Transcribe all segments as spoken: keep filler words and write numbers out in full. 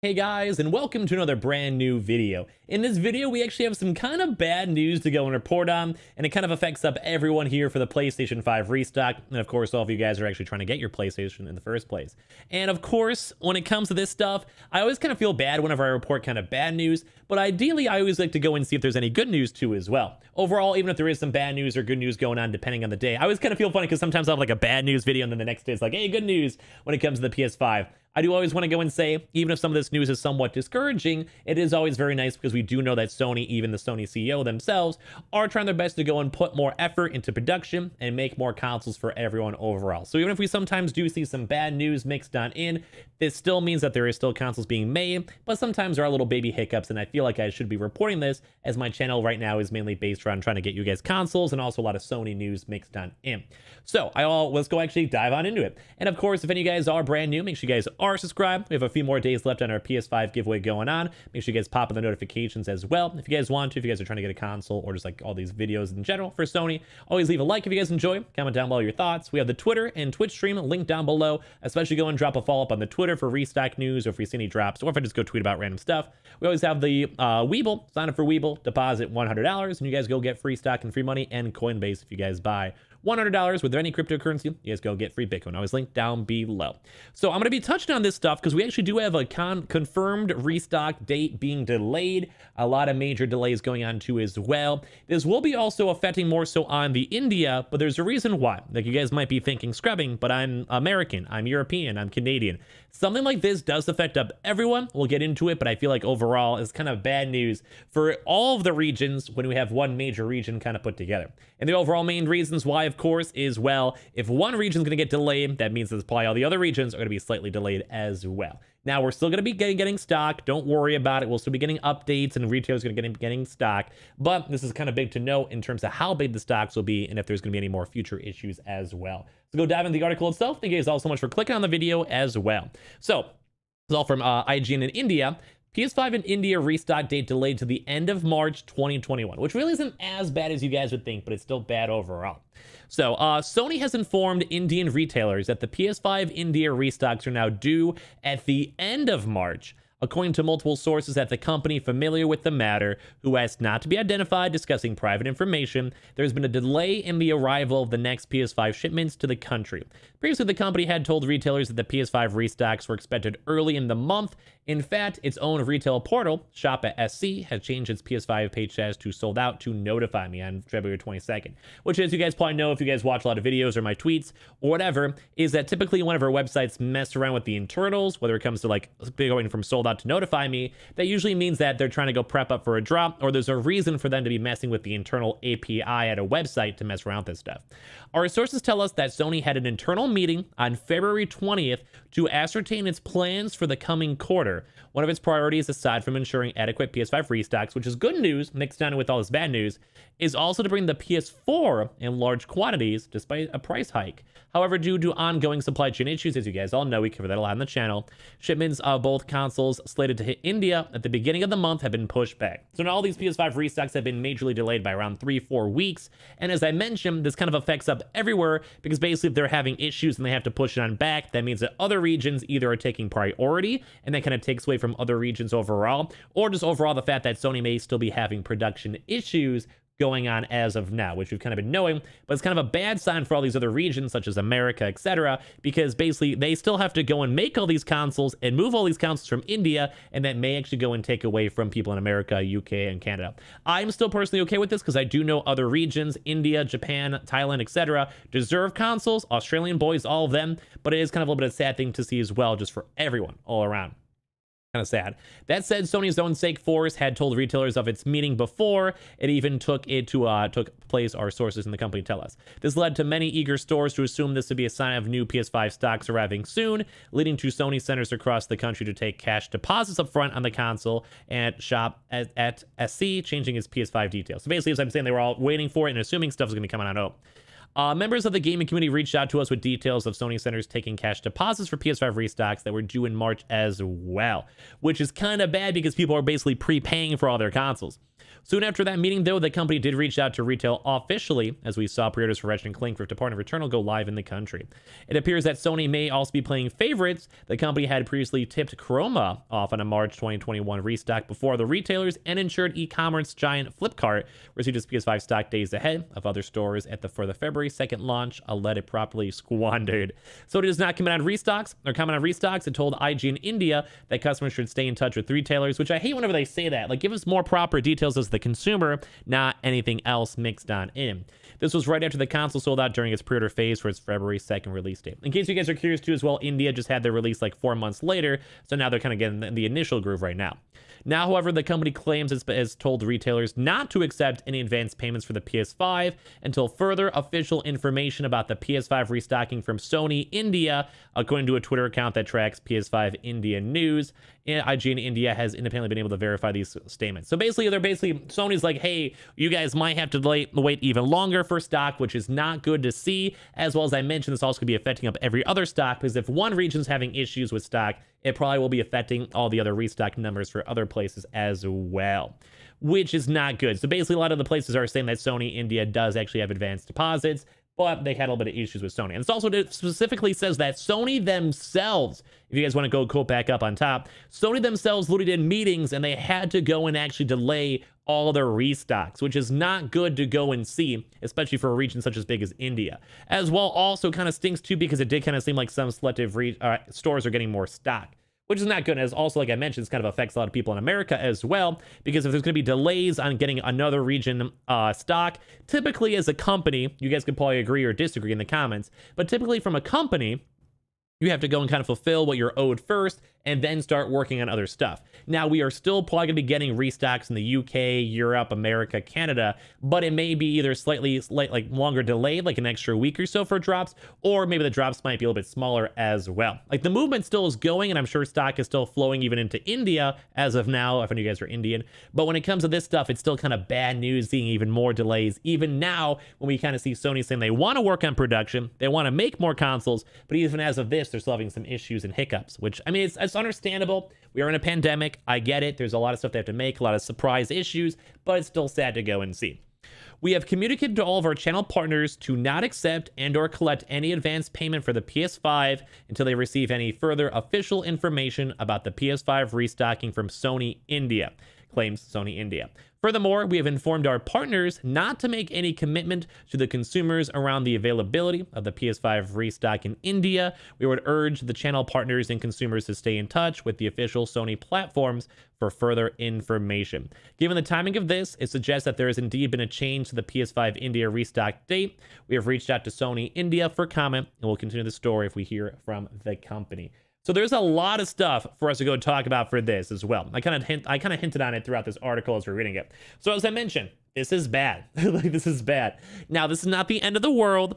Hey guys, and welcome to another brand new video. In this video, we actually have some kind of bad news to go and report on, and it kind of affects up everyone here for the PlayStation five restock, and of course, all of you guys are actually trying to get your PlayStation in the first place. And of course, when it comes to this stuff, I always kind of feel bad whenever I report kind of bad news, but ideally, I always like to go and see if there's any good news too as well. Overall, even if there is some bad news or good news going on, depending on the day, I always kind of feel funny because sometimes I'll have like a bad news video, and then the next day it's like, hey, good news when it comes to the P S five. I do always want to go and say, even if some of this news is somewhat discouraging, it is always very nice because we do know that Sony, even the Sony C E O themselves, are trying their best to go and put more effort into production and make more consoles for everyone overall. So even if we sometimes do see some bad news mixed on in, this still means that there is still consoles being made, but sometimes there are little baby hiccups, and I feel like I should be reporting this as my channel right now is mainly based around trying to get you guys consoles and also a lot of Sony news mixed on in. So I'll, let's go actually dive on into it. And of course, if any of you guys are brand new, make sure you guys are subscribed. We have a few more days left on our P S five giveaway going on. Make sure you guys pop in the notifications as well if you guys want to. If you guys are trying to get a console or just like all these videos in general for Sony, always leave a like if you guys enjoy. Comment down below your thoughts. We have the Twitter and Twitch stream link down below. Especially go and drop a follow up on the Twitter for restock news, or if we see any drops, or if I just go tweet about random stuff. We always have the uh, Webull. Sign up for Webull, deposit one hundred dollars, and you guys go get free stock and free money and Coinbase if you guys buy one hundred dollars with any cryptocurrency. You guys go get free Bitcoin. Always linked down below. So I'm going to be touching on this stuff because we actually do have a con confirmed restock date being delayed. A lot of major delays going on too as well. This will be also affecting more so on the India, but there's a reason why. Like, you guys might be thinking scrubbing, but I'm American, I'm European, I'm Canadian. Something like this does affect up everyone. We'll get into it, but I feel like overall it's kind of bad news for all of the regions when we have one major region kind of put together. And the overall main reasons why, of course, is, well, if one region's going to get delayed, that means that probably all the other regions are going to be slightly delayed as well. Now, we're still going to be getting stock. Don't worry about it. We'll still be getting updates, and retail is going to get getting stock. But this is kind of big to know in terms of how big the stocks will be and if there's going to be any more future issues as well. So go dive into the article itself. Thank you guys all so much for clicking on the video as well. So this is all from uh, I G N in India. P S five in India restock date delayed to the end of March twenty twenty-one, which really isn't as bad as you guys would think, but it's still bad overall. So uh, Sony has informed Indian retailers that the P S five India restocks are now due at the end of March, according to multiple sources at the company familiar with the matter, who asked not to be identified, discussing private information. There's been a delay in the arrival of the next P S five shipments to the country. Previously, the company had told retailers that the P S five restocks were expected early in the month. In fact, its own retail portal, Shop at S C, has changed its P S five page status to sold out to notify me on February twenty-second, which, as you guys probably know, if you guys watch a lot of videos or my tweets or whatever, is that typically whenever websites mess around with the internals, whether it comes to like going from sold out to notify me, that usually means that they're trying to go prep up for a drop, or there's a reason for them to be messing with the internal A P I at a website to mess around with this stuff. Our sources tell us that Sony had an internal meeting on February twentieth to ascertain its plans for the coming quarter. One of its priorities, aside from ensuring adequate P S five restocks, which is good news mixed down with all this bad news, is also to bring the P S four in large quantities despite a price hike. However, due to ongoing supply chain issues, as you guys all know, we cover that a lot on the channel, shipments of both consoles slated to hit India at the beginning of the month have been pushed back. So now all these P S five restocks have been majorly delayed by around three, four weeks. And as I mentioned, this kind of affects up everywhere because basically if they're having issues and they have to push it on back, that means that other regions either are taking priority and that kind of takes away from other regions overall, or just overall the fact that Sony may still be having production issues going on as of now, which we've kind of been knowing, but it's kind of a bad sign for all these other regions such as America, et cetera, because basically they still have to go and make all these consoles and move all these consoles from India, and that may actually go and take away from people in America, U K, and Canada. I'm still personally okay with this because I do know other regions, India, Japan, Thailand, et cetera, deserve consoles, Australian boys, all of them, but it is kind of a little bit of a sad thing to see as well, just for everyone all around. Kind of sad. That said, Sony's own sake force had told retailers of its meeting before it even took it to uh, took place. Our sources in the company tell us this led to many eager stores to assume this to be a sign of new P S five stocks arriving soon, leading to Sony centers across the country to take cash deposits up front on the console and Shop at, at S C, changing its P S five details. So basically, as I'm saying, they were all waiting for it and assuming stuff was going to be coming out. Uh, members of the gaming community reached out to us with details of Sony centers taking cash deposits for P S five restocks that were due in March as well, which is kind of bad because people are basically prepaying for all their consoles. Soon after that meeting, though, the company did reach out to retail officially, as we saw pre-orders for Ratchet and Clank Rift Department of Returnal go live in the country. It appears that Sony may also be playing favorites. The company had previously tipped Chroma off on a March twenty twenty-one restock before the retailers and ensured e-commerce giant Flipkart received its P S five stock days ahead of other stores at the for the February second launch, a let it properly squandered. Sony does not comment on restocks or comment on restocks. It told I G N India that customers should stay in touch with retailers, which I hate whenever they say that. Like, give us more proper details as the consumer, not anything else mixed on in. This was right after the console sold out during its pre-order phase for its February second release date. In case you guys are curious too as well, India just had their release like four months later, so now they're kind of getting the initial groove right now. Now, however, the company claims it has told retailers not to accept any advance payments for the P S five until further official information about the P S five restocking from Sony India, according to a Twitter account that tracks P S five India news. And I G N India has independently been able to verify these statements. So basically, they're basically Sony's like, hey, you guys might have to delay, wait even longer for stock, which is not good to see. As well as I mentioned, this also could be affecting up every other stock, because if one region's having issues with stock, it probably will be affecting all the other restock numbers for other places as well, which is not good. So basically, a lot of the places are saying that Sony India does actually have advanced deposits, but they had a little bit of issues with Sony. And it's also, it specifically says that Sony themselves, if you guys want to go quote back up on top, Sony themselves literally did meetings and they had to go and actually delay all their restocks, which is not good to go and see, especially for a region such as big as India. As well, also kind of stinks too, because it did kind of seem like some selective re uh, stores are getting more stock, which is not good. As also, like I mentioned, this kind of affects a lot of people in America as well, because if there's going to be delays on getting another region uh, stock, typically as a company, you guys could probably agree or disagree in the comments, but typically from a company, you have to go and kind of fulfill what you're owed first and then start working on other stuff. Now, we are still probably going to be getting restocks in the U K, Europe, America, Canada, but it may be either slightly, slight, like longer delayed, like an extra week or so for drops, or maybe the drops might be a little bit smaller as well. Like, the movement still is going, and I'm sure stock is still flowing even into India as of now, if any of you guys are Indian. But when it comes to this stuff, it's still kind of bad news seeing even more delays, even now when we kind of see Sony saying they want to work on production, they want to make more consoles, but even as of this, they're still having some issues and hiccups, which, I mean, it's, it's understandable. We are in a pandemic. I get it. There's a lot of stuff they have to make, a lot of surprise issues, but it's still sad to go and see. We have communicated to all of our channel partners to not accept and or collect any advance payment for the P S five until they receive any further official information about the P S five restocking from Sony India, claims Sony India. Furthermore, we have informed our partners not to make any commitment to the consumers around the availability of the P S five restock in India. We would urge the channel partners and consumers to stay in touch with the official Sony platforms for further information. Given the timing of this, it suggests that there has indeed been a change to the P S five India restock date. We have reached out to Sony India for comment, and we'll continue the story if we hear from the company. So there's a lot of stuff for us to go talk about for this as well. I kind of hint, I kind of hinted on it throughout this article as we're reading it. So as I mentioned, this is bad. Like, this is bad. Now, this is not the end of the world.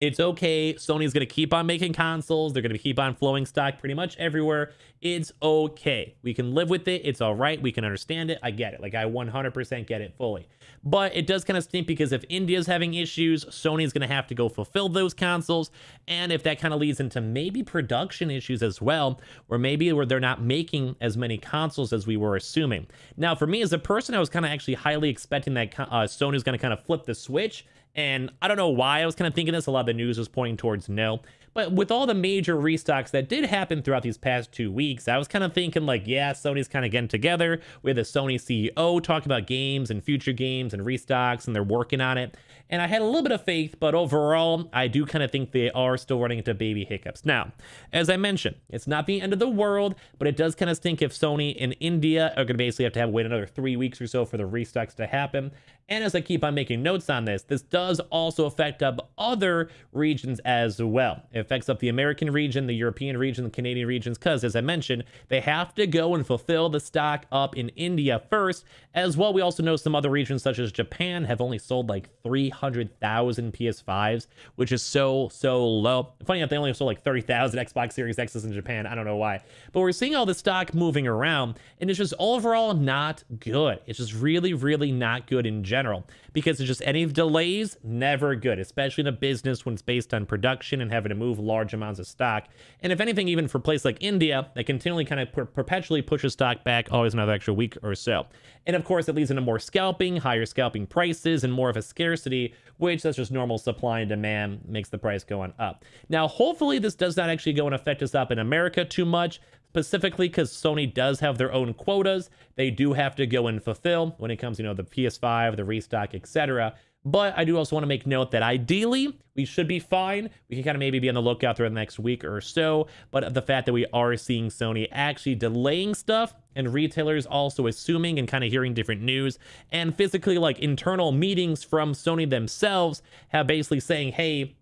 It's okay. Sony's going to keep on making consoles. They're going to keep on flowing stock pretty much everywhere. It's okay. We can live with it. It's all right. We can understand it. I get it. Like, I one hundred percent get it fully. But it does kind of stink, because if India's having issues, Sony's going to have to go fulfill those consoles. And if that kind of leads into maybe production issues as well, or maybe where they're not making as many consoles as we were assuming. Now, for me as a person, I was kind of actually highly expecting that uh, Sony's going to kind of flip the switch. And I don't know why I was kind of thinking this. A lot of the news was pointing towards no. But with all the major restocks that did happen throughout these past two weeks, I was kind of thinking like, yeah, Sony's kind of getting together. We had the Sony C E O talking about games and future games and restocks, and they're working on it. And I had a little bit of faith, but overall, I do kind of think they are still running into baby hiccups. Now, as I mentioned, it's not the end of the world, but it does kind of stink if Sony and India are going to basically have to have wait another three weeks or so for the restocks to happen. And as I keep on making notes on this, this does also affect up other regions as well. It affects up the American region, the European region, the Canadian regions, because as I mentioned, they have to go and fulfill the stock up in India first. As well, we also know some other regions such as Japan have only sold like three hundred thousand P S fives, which is so, so low. Funny enough, they only sold like thirty thousand Xbox Series X's in Japan. I don't know why. But we're seeing all the stock moving around, and it's just overall not good. It's just really, really not good in general, because it's just any delays, never good, especially in a business when it's based on production and having to move move large amounts of stock. And if anything, even for a place like India, that continually kind of per perpetually pushes stock back always another extra week or so. And of course, it leads into more scalping, higher scalping prices, and more of a scarcity, which that's just normal supply and demand makes the price going up. Now, hopefully this does not actually go and affect us up in America too much, specifically because Sony does have their own quotas. They do have to go and fulfill when it comes, you know, the P S five, the restock, et cetera. But I do also want to make note that ideally we should be fine. We can kind of maybe be on the lookout through the next week or so. But the fact that we are seeing Sony actually delaying stuff and retailers also assuming and kind of hearing different news and physically like internal meetings from Sony themselves have basically saying, hey,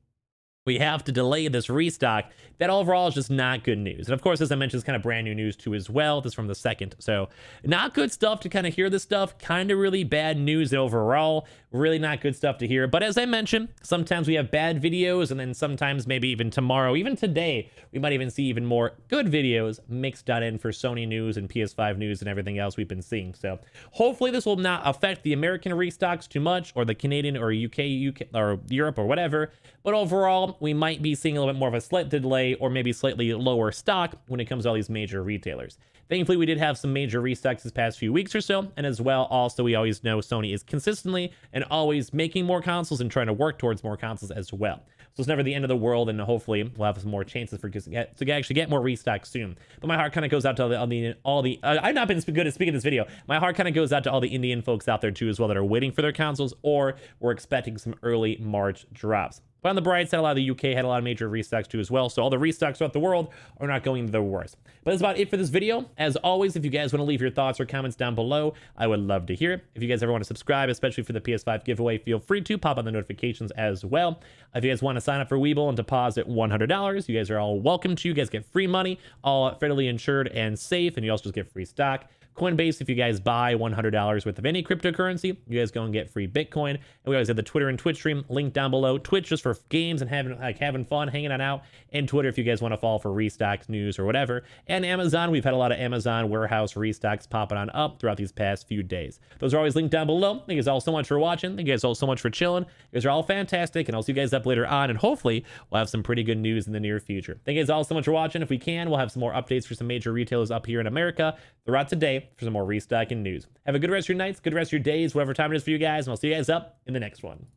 we have to delay this restock. That overall is just not good news. And of course, as I mentioned, it's kind of brand new news too as well. This is from the second. So not good stuff to kind of hear this stuff. Kind of really bad news overall. Really not good stuff to hear. But as I mentioned, sometimes we have bad videos and then sometimes maybe even tomorrow, even today, we might even see even more good videos mixed on in for Sony news and P S five news and everything else we've been seeing. So hopefully this will not affect the American restocks too much or the Canadian or U K, U K or Europe or whatever. But overall, we might be seeing a little bit more of a slight delay or maybe slightly lower stock when it comes to all these major retailers. Thankfully, we did have some major restocks this past few weeks or so. And as well, also, we always know Sony is consistently and always making more consoles and trying to work towards more consoles as well. So it's never the end of the world, and hopefully we'll have some more chances for get, to actually get more restock soon. But my heart kind of goes out to all the, all the, all the uh, I've not been good at speaking this video. My heart kind of goes out to all the Indian folks out there too as well that are waiting for their consoles or we're expecting some early March drops. But on the bright side, a lot of the U K had a lot of major restocks too as well. So all the restocks throughout the world are not going to the worst. But that's about it for this video. As always, if you guys want to leave your thoughts or comments down below, I would love to hear it. If you guys ever want to subscribe, especially for the P S five giveaway, feel free to pop on the notifications as well. If you guys want to sign up for Webull and deposit one hundred dollars, you guys are all welcome to. You guys get free money, all fairly insured and safe, and you also just get free stock. Coinbase, if you guys buy one hundred dollars worth of any cryptocurrency, you guys go and get free Bitcoin. And we always have the Twitter and Twitch stream link down below. Twitch just for games and having like having fun, hanging on out. And Twitter if you guys want to follow for restocks, news, or whatever. And Amazon, we've had a lot of Amazon warehouse restocks popping on up throughout these past few days. Those are always linked down below. Thank you guys all so much for watching. Thank you guys all so much for chilling. You guys are all fantastic, and I'll see you guys up later on, and hopefully we'll have some pretty good news in the near future. Thank you guys all so much for watching. If we can, we'll have some more updates for some major retailers up here in America throughout today for some more restocking news. Have a good rest of your nights, good rest of your days, whatever time it is for you guys, and I'll see you guys up in the next one.